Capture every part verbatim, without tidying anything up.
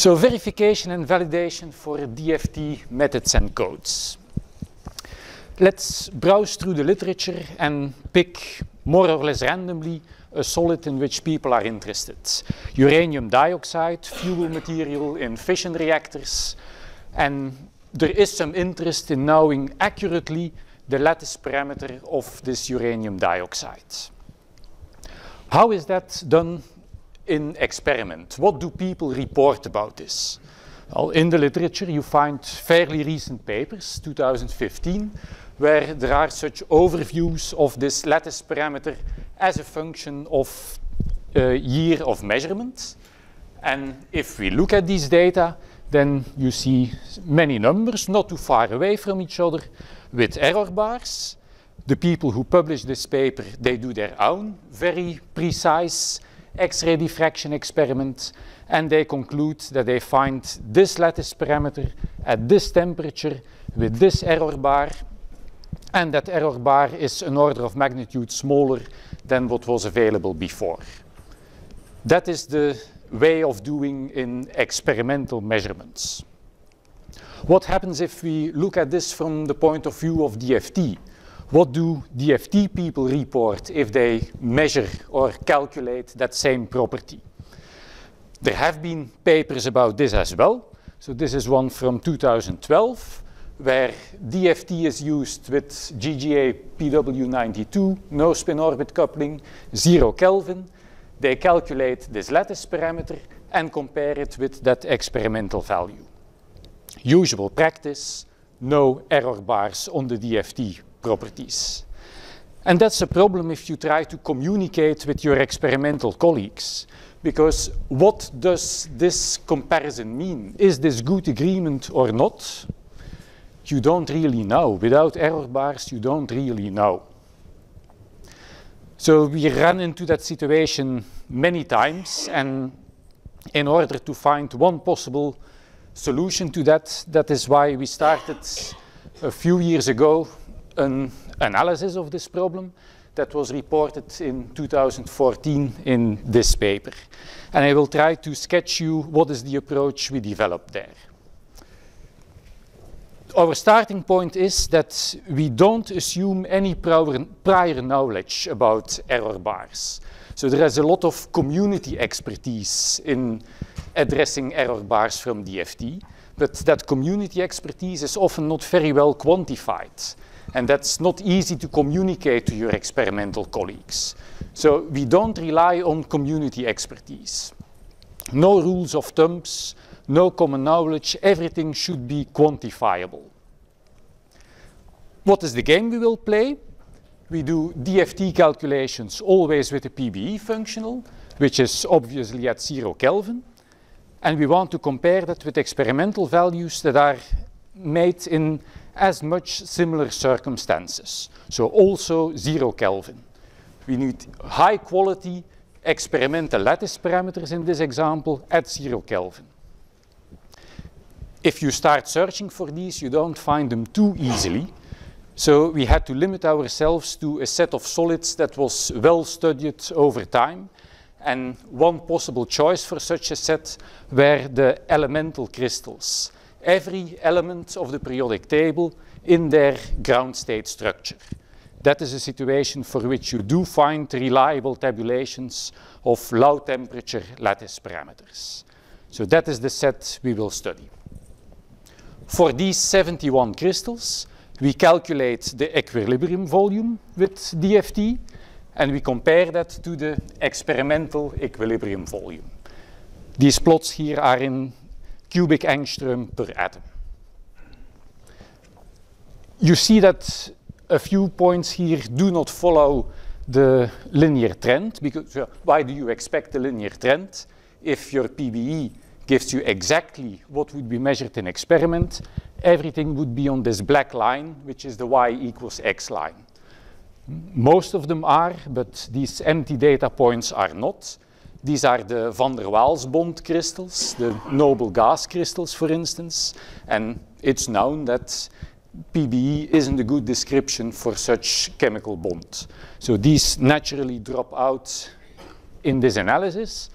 So verification and validation for D F T methods and codes. Let's browse through the literature and pick more or less randomly a solid in which people are interested. Uranium dioxide, fuel material in fission reactors, and there is some interest in knowing accurately the lattice parameter of this uranium dioxide. How is that done in experiment? What do people report about this? Well, in the literature you find fairly recent papers, two thousand fifteen, where there are such overviews of this lattice parameter as a function of uh, year of measurement. And if we look at these data, then you see many numbers not too far away from each other with error bars. The people who publish this paper, they do their own very precise X-ray diffraction experiment, and they conclude that they find this lattice parameter at this temperature with this error bar, and that error bar is an order of magnitude smaller than what was available before. That is the way of doing in experimental measurements. What happens if we look at this from the point of view of D F T? What do D F T people report if they measure or calculate that same property? There have been papers about this as well. So this is one from two thousand twelve, where D F T is used with G G A P W ninety-two, no spin orbit coupling, zero Kelvin. They calculate this lattice parameter and compare it with that experimental value. Usual practice, no error bars on the D F T properties. And that's a problem if you try to communicate with your experimental colleagues, because what does this comparison mean? Is this good agreement or not? You don't really know. Without error bars, you don't really know. So we ran into that situation many times, and in order to find one possible solution to that, that is why we started a few years ago an analysis of this problem that was reported in two thousand fourteen in this paper. And I will try to sketch you what is the approach we developed there. Our starting point is that we don't assume any prior knowledge about error bars. So there is a lot of community expertise in addressing error bars from D F T, but that community expertise is often not very well quantified. And that's not easy to communicate to your experimental colleagues. So we don't rely on community expertise. No rules of thumbs. No common knowledge, everything should be quantifiable. What is the game we will play? We do D F T calculations always with a P B E functional, which is obviously at zero Kelvin. And we want to compare that with experimental values that are made in as much similar circumstances. So also zero Kelvin. We need high quality experimental lattice parameters in this example at zero Kelvin. If you start searching for these, you don't find them too easily. So we had to limit ourselves to a set of solids that was well studied over time. And one possible choice for such a set were the elemental crystals. Every element of the periodic table in their ground state structure. That is a situation for which you do find reliable tabulations of low temperature lattice parameters. So that is the set we will study. For these seventy-one crystals, we calculate the equilibrium volume with D F T, and we compare that to the experimental equilibrium volume. These plots here are in cubic angstrom per atom. You see that a few points here do not follow the linear trend, because uh, why do you expect a linear trend if your P B E gives you exactly what would be measured in experiment? Everything would be on this black line, which is the y equals x line. Most of them are, but these empty data points are not. These are the van der Waals bond crystals, the noble gas crystals, for instance. And it's known that P B E isn't a good description for such chemical bond. So these naturally drop out in this analysis.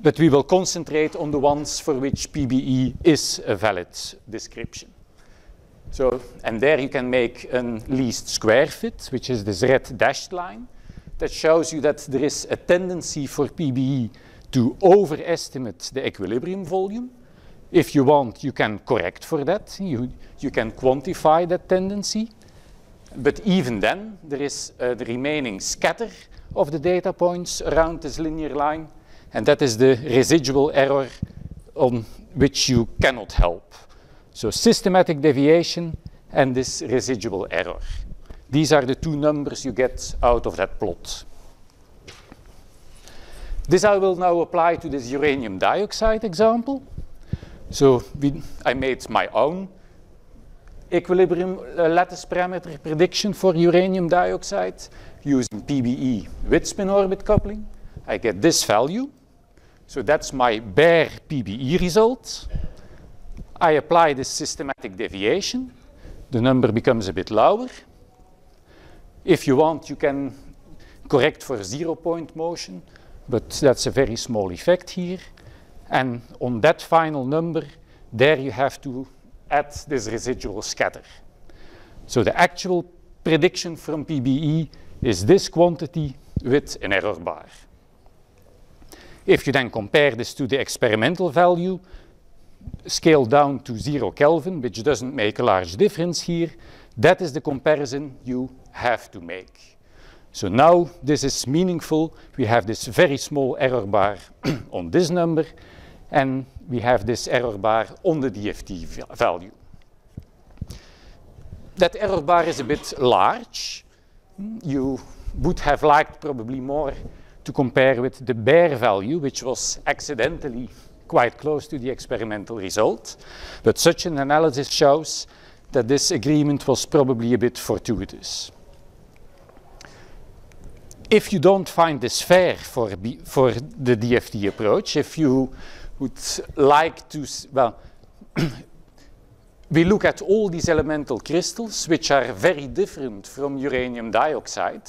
but we will concentrate on the ones for which P B E is a valid description. So, and there you can make a least square fit, which is this red dashed line, that shows you that there is a tendency for P B E to overestimate the equilibrium volume. If you want, you can correct for that. You, you can quantify that tendency. But even then, there is uh, the remaining scatter of the data points around this linear line, and that is the residual error on which you cannot help. So systematic deviation and this residual error. These are the two numbers you get out of that plot. This I will now apply to this uranium dioxide example. So we, I made my own equilibrium uh, lattice parameter prediction for uranium dioxide using P B E with spin-orbit coupling. I get this value. So that's my bare P B E result. I apply this systematic deviation. The number becomes a bit lower. If you want, you can correct for zero-point motion, but that's a very small effect here. And on that final number, there you have to add this residual scatter. So the actual prediction from P B E is this quantity with an error bar. If you then compare this to the experimental value, scale down to zero Kelvin, which doesn't make a large difference here, that is the comparison you have to make. So now this is meaningful. We have this very small error bar on this number, and we have this error bar on the D F T value. That error bar is a bit large. You would have liked probably more to compare with the bare value, which was accidentally quite close to the experimental result. But such an analysis shows that this agreement was probably a bit fortuitous. If you don't find this fair for, B, for the D F T approach, if you would like to, well, we look at all these elemental crystals, which are very different from uranium dioxide.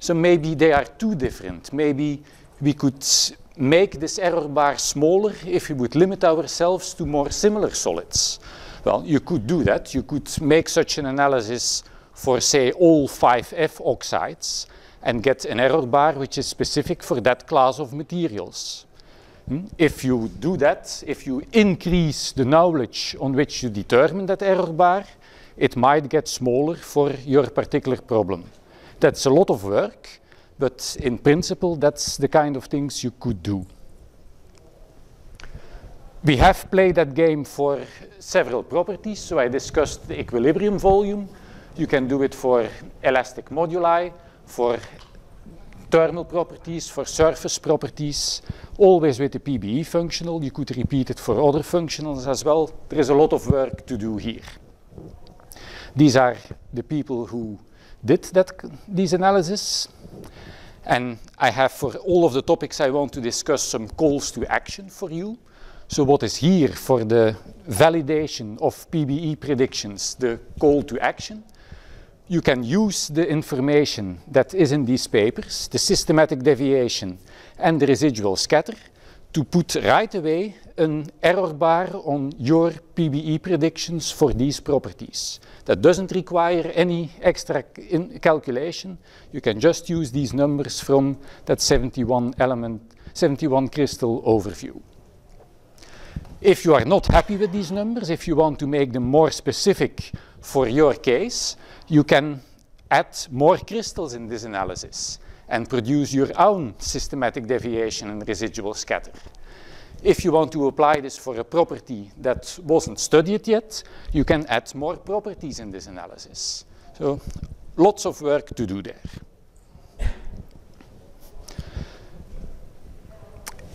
So maybe they are too different. Maybe we could make this error bar smaller if we would limit ourselves to more similar solids. Well, you could do that. You could make such an analysis for, say, all five F oxides and get an error bar which is specific for that class of materials. If you do that, if you increase the knowledge on which you determine that error bar, it might get smaller for your particular problem. That's a lot of work, but in principle, that's the kind of things you could do. We have played that game for several properties, so I discussed the equilibrium volume. You can do it for elastic moduli, for thermal properties, for surface properties, always with the P B E functional. You could repeat it for other functionals as well. There is a lot of work to do here. These are the people who did that, these analyses. And I have, for all of the topics I want to discuss, some calls to action for you. So what is here for the validation of P B E predictions, the call to action? You can use the information that is in these papers, the systematic deviation and the residual scatter, to put right away an error bar on your P B E predictions for these properties. That doesn't require any extra in calculation. You can just use these numbers from that seventy-one element, seventy-one crystal overview. If you are not happy with these numbers, if you want to make them more specific for your case, you can add more crystals in this analysis and produce your own systematic deviation and residual scatter. If you want to apply this for a property that wasn't studied yet, you can add more properties in this analysis. So lots of work to do there.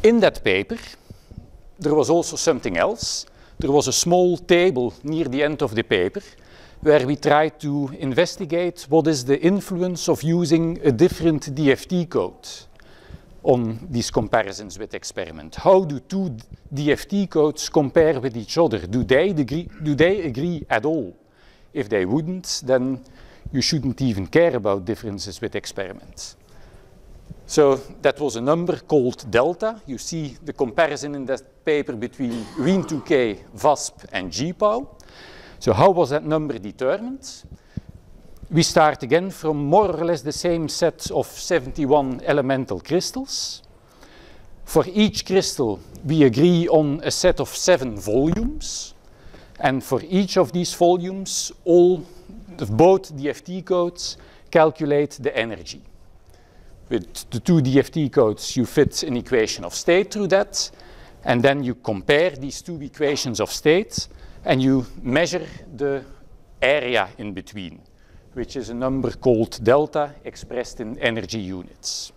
In that paper, there was also something else. There was a small table near the end of the paper where we tried to investigate what is the influence of using a different D F T code on these comparisons with experiment. How do two D F T codes compare with each other? Do they agree, do they agree at all? If they wouldn't, then you shouldn't even care about differences with experiments. So that was a number called delta. You see the comparison in that paper between Wien two K, VASP, and G P O W. So how was that number determined? We start again from more or less the same set of seventy-one elemental crystals. For each crystal, we agree on a set of seven volumes. And for each of these volumes, all both D F T codes calculate the energy. With the two D F T codes, you fit an equation of state through that. And then you compare these two equations of state, and you measure the area in between, which is a number called delta expressed in energy units.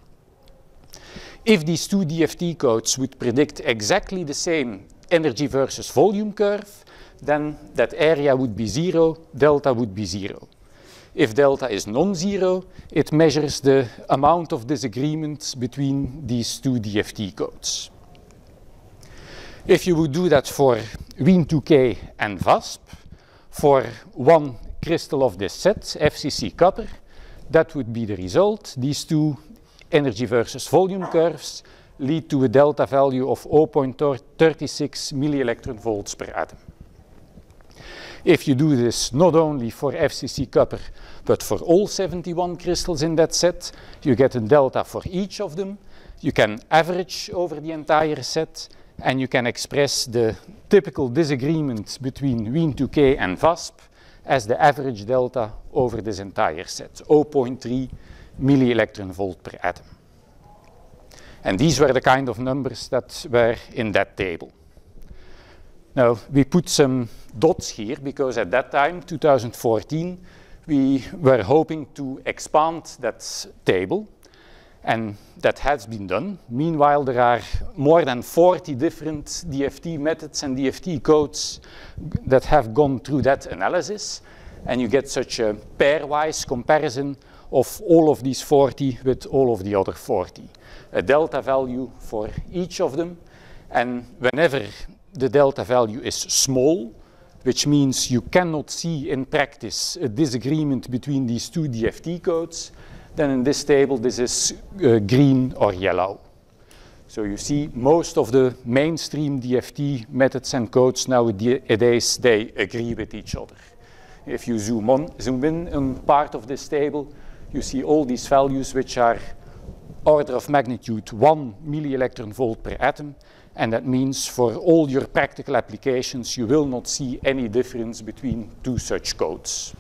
If these two D F T codes would predict exactly the same energy versus volume curve, then that area would be zero, delta would be zero. If delta is non-zero, it measures the amount of disagreement between these two D F T codes. If you would do that for Wien two K and VASP, for one crystal of this set, F C C copper, that would be the result. These two energy versus volume curves lead to a delta value of zero point three six millielectron volts per atom. If you do this not only for F C C copper, but for all seventy-one crystals in that set, you get a delta for each of them. You can average over the entire set, and you can express the typical disagreement between Wien two K and VASP as the average delta over this entire set, zero point three millielectron volt per atom. And these were the kind of numbers that were in that table. Now, we put some dots here because at that time, two thousand fourteen, we were hoping to expand that table, and that has been done. Meanwhile, there are more than forty different D F T methods and D F T codes that have gone through that analysis, and you get such a pairwise comparison of all of these forty with all of the other forty. A delta value for each of them, and whenever the delta value is small, which means you cannot see in practice a disagreement between these two D F T codes, then in this table this is uh, green or yellow. So you see most of the mainstream D F T methods and codes nowadays, they agree with each other. If you zoom, on, zoom in on part of this table, you see all these values which are order of magnitude one millielectron volt per atom. And that means for all your practical applications, you will not see any difference between two such codes.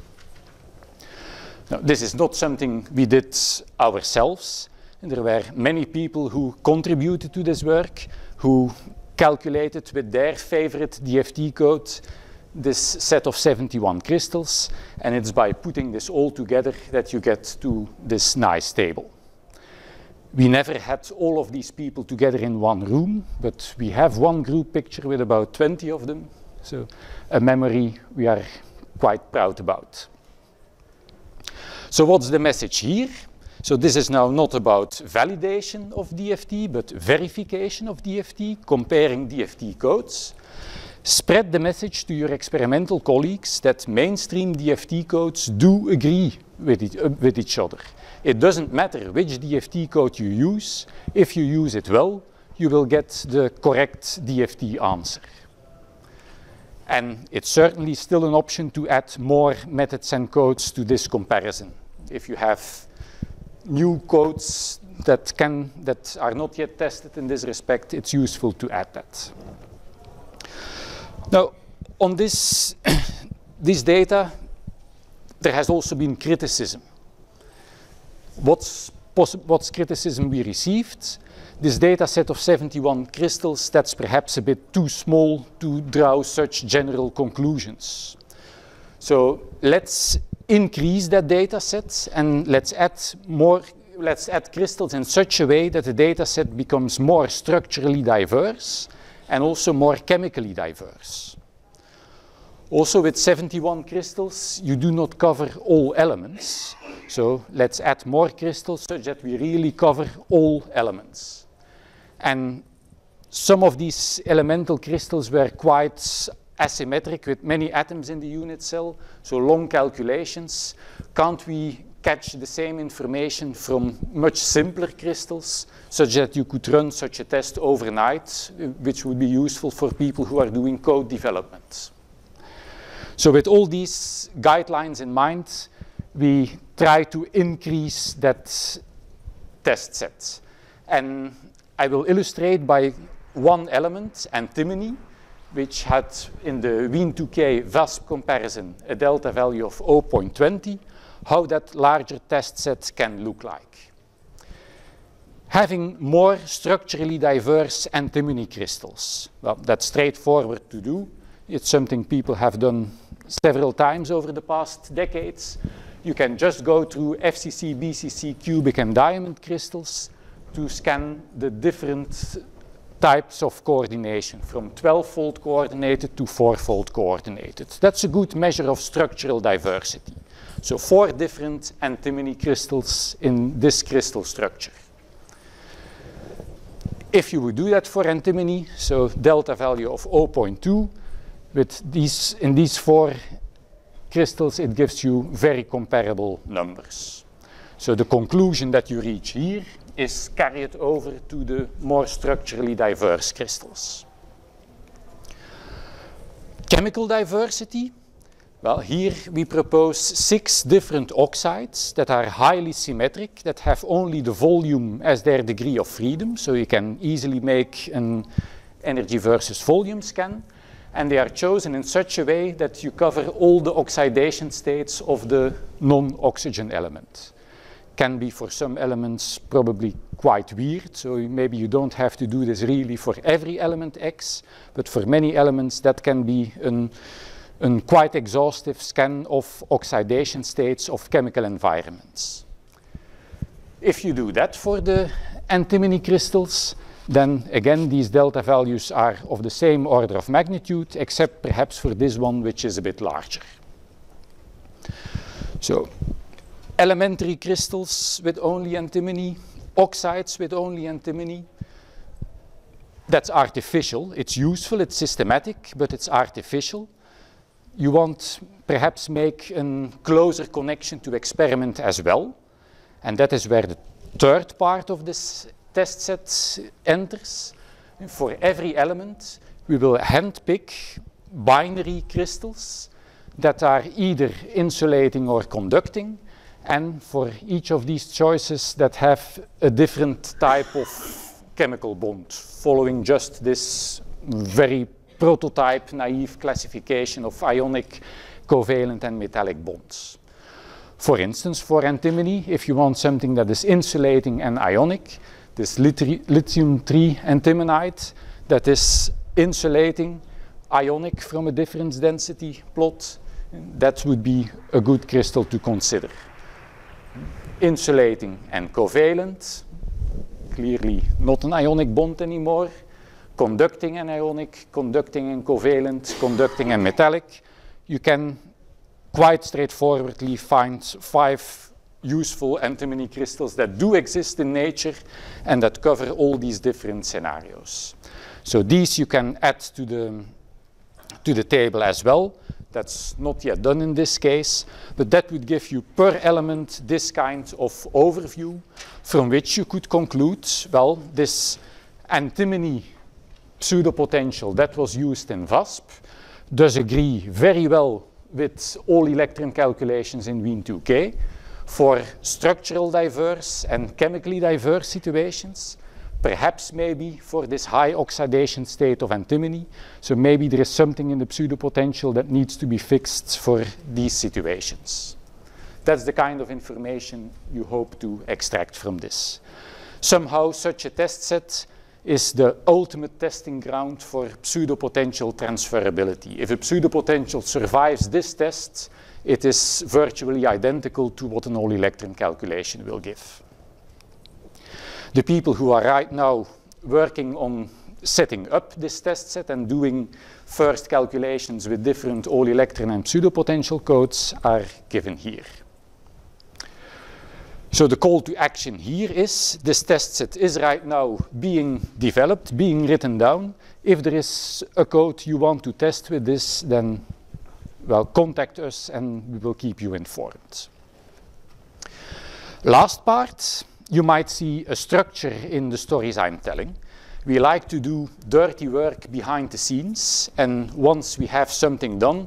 Now, this is not something we did ourselves. And there were many people who contributed to this work, who calculated with their favorite D F T code this set of seventy-one crystals. And it's by putting this all together that you get to this nice table. We never had all of these people together in one room, but we have one group picture with about twenty of them. So a memory we are quite proud about. So what's the message here? So this is now not about validation of D F T, but verification of D F T, comparing D F T codes. Spread the message to your experimental colleagues that mainstream D F T codes do agree with each, uh, with each other. It doesn't matter which D F T code you use. If you use it well, you will get the correct D F T answer. And it's certainly still an option to add more methods and codes to this comparison. If you have new codes that, can, that are not yet tested in this respect, it's useful to add that. Now, on this, this data, there has also been criticism. What's, what's criticism we received? This data set of seventy-one crystals, that's perhaps a bit too small to draw such general conclusions. So let's increase that data set and let's add more, let's add crystals in such a way that the data set becomes more structurally diverse and also more chemically diverse. Also, with seventy-one crystals, you do not cover all elements. So let's add more crystals such that we really cover all elements. And some of these elemental crystals were quite asymmetric with many atoms in the unit cell, so long calculations. Can't we catch the same information from much simpler crystals, such that you could run such a test overnight, which would be useful for people who are doing code development. So with all these guidelines in mind, we try to increase that test set. And I will illustrate by one element, antimony, which had in the Wien two K VASP comparison a delta value of zero point two zero, how that larger test set can look like. Having more structurally diverse antimony crystals. Well, that's straightforward to do. It's something people have done several times over the past decades. You can just go through F C C, B C C, cubic, and diamond crystals to scan the different types of coordination, from twelve-fold coordinated to four-fold coordinated. That's a good measure of structural diversity. So four different antimony crystals in this crystal structure. If you would do that for antimony, so delta value of zero point two, with these, in these four crystals, it gives you very comparable numbers. So the conclusion that you reach here is carried over to the more structurally diverse crystals. Chemical diversity. Well, here we propose six different oxides that are highly symmetric, that have only the volume as their degree of freedom, so you can easily make an energy versus volume scan. And they are chosen in such a way that you cover all the oxidation states of the non-oxygen element. Can be for some elements probably quite weird, so maybe you don't have to do this really for every element X, but for many elements that can be an, an quite exhaustive scan of oxidation states of chemical environments. If you do that for the antimony crystals, then again these delta values are of the same order of magnitude, except perhaps for this one, which is a bit larger. So, elementary crystals with only antimony, oxides with only antimony. That's artificial. It's useful, it's systematic, but it's artificial. You want perhaps make a closer connection to experiment as well. And that is where the third part of this test set enters. For every element, we will handpick binary crystals that are either insulating or conducting. And for each of these choices that have a different type of chemical bond, following just this very prototype, naive classification of ionic, covalent, and metallic bonds. For instance, for antimony, if you want something that is insulating and ionic, this lithium three antimonide that is insulating, ionic from a difference density plot, that would be a good crystal to consider. Insulating and covalent, clearly not an ionic bond anymore. Conducting and ionic, conducting and covalent, conducting and metallic. You can quite straightforwardly find five useful antimony crystals that do exist in nature and that cover all these different scenarios. So these you can add to the, to the table as well. That's not yet done in this case, but that would give you per element this kind of overview from which you could conclude, well, this antimony pseudopotential that was used in VASP does agree very well with all electron calculations in Wien two K for structural diverse and chemically diverse situations. Perhaps maybe for this high oxidation state of antimony. So maybe there is something in the pseudopotential that needs to be fixed for these situations. That's the kind of information you hope to extract from this. Somehow such a test set is the ultimate testing ground for pseudopotential transferability. If a pseudopotential survives this test, it is virtually identical to what an all-electron calculation will give. The people who are right now working on setting up this test set and doing first calculations with different all-electron and pseudopotential codes are given here. So the call to action here is, this test set is right now being developed, being written down. If there is a code you want to test with this, then well, contact us and we will keep you informed. Last part, you might see a structure in the stories I'm telling. We like to do dirty work behind the scenes, and once we have something done,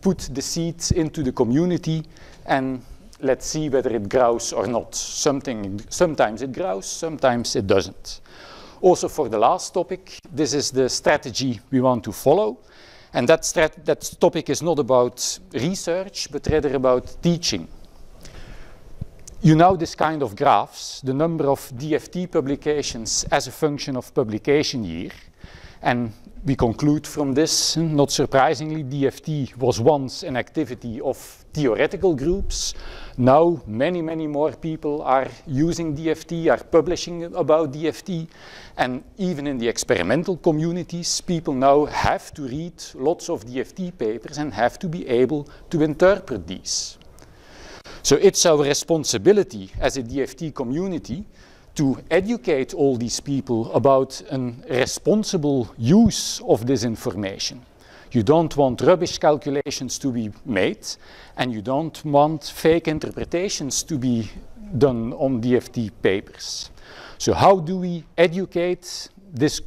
put the seeds into the community and let's see whether it grows or not. Something, sometimes it grows, sometimes it doesn't. Also for the last topic, this is the strategy we want to follow. And that, strat that topic is not about research, but rather about teaching. You know this kind of graphs, the number of D F T publications as a function of publication year. And we conclude from this, not surprisingly, D F T was once an activity of theoretical groups. Now many, many more people are using D F T, are publishing about D F T. And even in the experimental communities, people now have to read lots of D F T papers and have to be able to interpret these. So it's our responsibility as a D F T community to educate all these people about a responsible use of this information. You don't want rubbish calculations to be made, and you don't want fake interpretations to be done on D F T papers. So how do we educate this,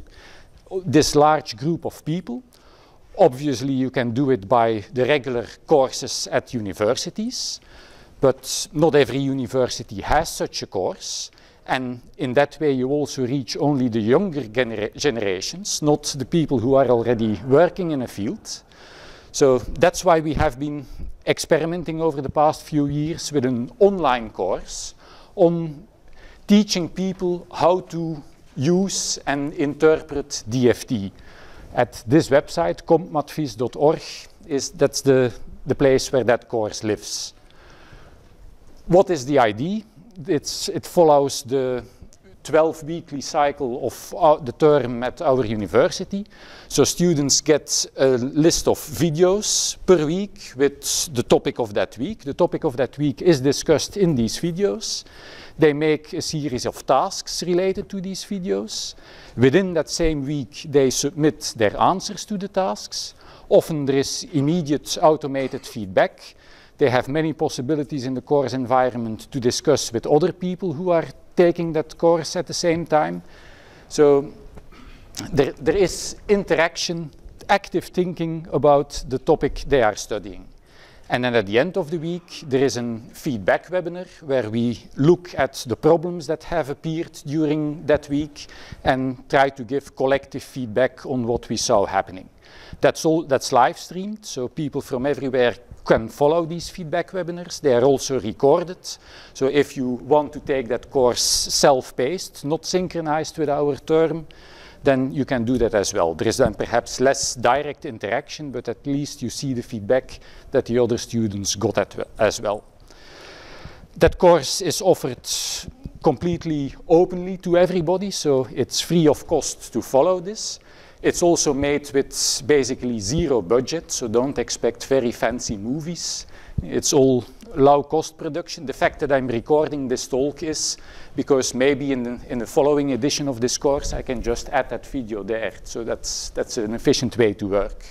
this large group of people? Obviously, you can do it by the regular courses at universities, but not every university has such a course. And in that way, you also reach only the younger genera generations, not the people who are already working in a field. So that's why we have been experimenting over the past few years with an online course on teaching people how to use and interpret D F T. At this website, compmadvies dot org, is, that's the, the place where that course lives. What is the idea? It's, it follows the twelve weekly cycle of uh, the term at our university. So students get a list of videos per week with the topic of that week. The topic of that week is discussed in these videos. They make a series of tasks related to these videos. Within that same week, they submit their answers to the tasks. Often there is immediate automated feedback. They have many possibilities in the course environment to discuss with other people who are taking that course at the same time. So there, there is interaction, active thinking about the topic they are studying. And then at the end of the week, there is a feedback webinar where we look at the problems that have appeared during that week and try to give collective feedback on what we saw happening. That's all, that's live streamed, so people from everywhere can follow these feedback webinars. They are also recorded. So if you want to take that course self-paced, not synchronized with our term, then you can do that as well. There is then perhaps less direct interaction, but at least you see the feedback that the other students got at, as well. That course is offered completely openly to everybody, so it's free of cost to follow this. It's also made with basically zero budget, so don't expect very fancy movies. It's all low-cost production. The fact that I'm recording this talk is because maybe in the, in the following edition of this course I can just add that video there. So that's, that's an efficient way to work.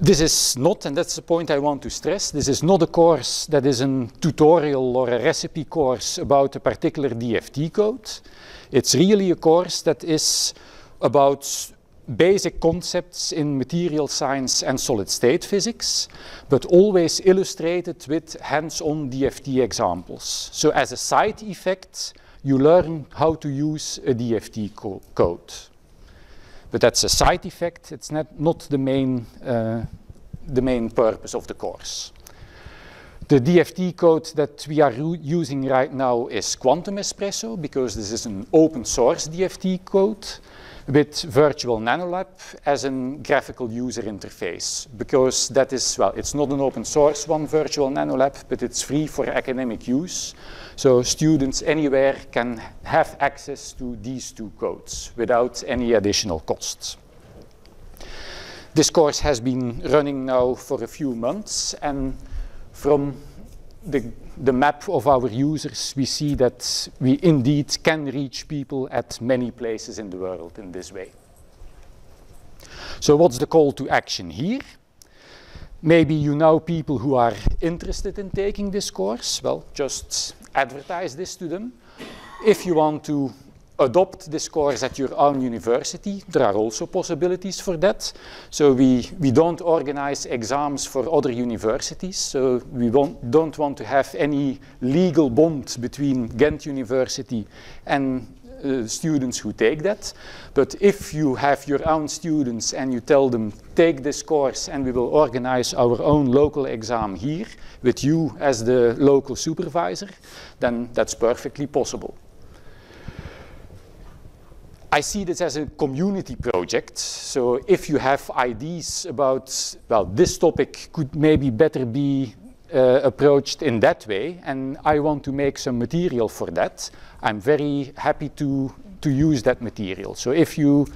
This is not, and that's the point I want to stress, this is not a course that is a tutorial or a recipe course about a particular D F T code. It's really a course that is about basic concepts in material science and solid-state physics, but always illustrated with hands-on D F T examples. So as a side effect, you learn how to use a D F T co- code. But that's a side effect, it's not, not the main, uh, the main purpose of the course. The D F T code that we are using right now is Quantum Espresso, because this is an open source D F T code with Virtual Nanolab as a graphical user interface. Because that is, well, it's not an open source one, Virtual Nanolab, but it's free for academic use. So students anywhere can have access to these two codes without any additional costs. This course has been running now for a few months, and from the, the map of our users, we see that we indeed can reach people at many places in the world in this way. So what's the call to action here? Maybe you know people who are interested in taking this course. Well, just advertise this to them. If you want to adopt this course at your own university, there are also possibilities for that. So we, we don't organize exams for other universities. So we won't, don't want to have any legal bond between Ghent University and uh, students who take that. But if you have your own students and you tell them, take this course and we will organize our own local exam here with you as the local supervisor, then that's perfectly possible. I see this as a community project, so if you have ideas about, well, this topic could maybe better be uh, approached in that way, and I want to make some material for that, I'm very happy to, to use that material. So if you,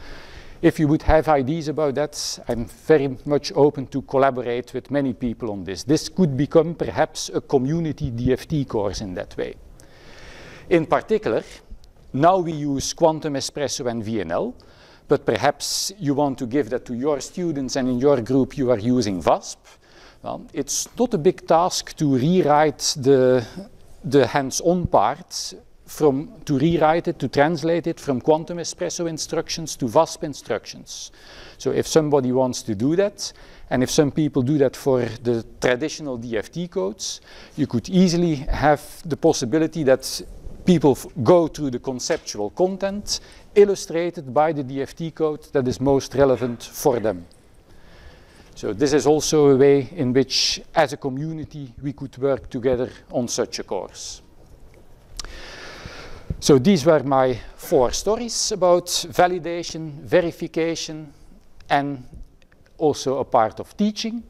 if you would have ideas about that, I'm very much open to collaborate with many people on this. This could become perhaps a community D F T course in that way. In particular, now we use Quantum Espresso and V N L, but perhaps you want to give that to your students and in your group you are using VASP. Well, it's not a big task to rewrite the, the hands-on part, from, to rewrite it, to translate it from Quantum Espresso instructions to VASP instructions. So if somebody wants to do that, and if some people do that for the traditional D F T codes, you could easily have the possibility that people go through the conceptual content illustrated by the D F T code that is most relevant for them. So this is also a way in which, as a community, we could work together on such a course. So these were my four stories about validation, verification, and also a part of teaching.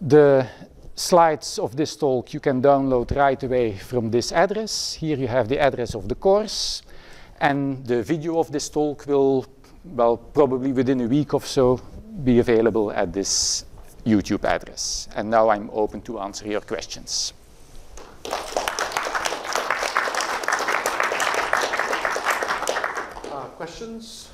The slides of this talk you can download right away from this address. Here you have the address of the course, and the video of this talk will, well, probably within a week or so be available at this YouTube address. And now I'm open to answer your questions. Uh, questions?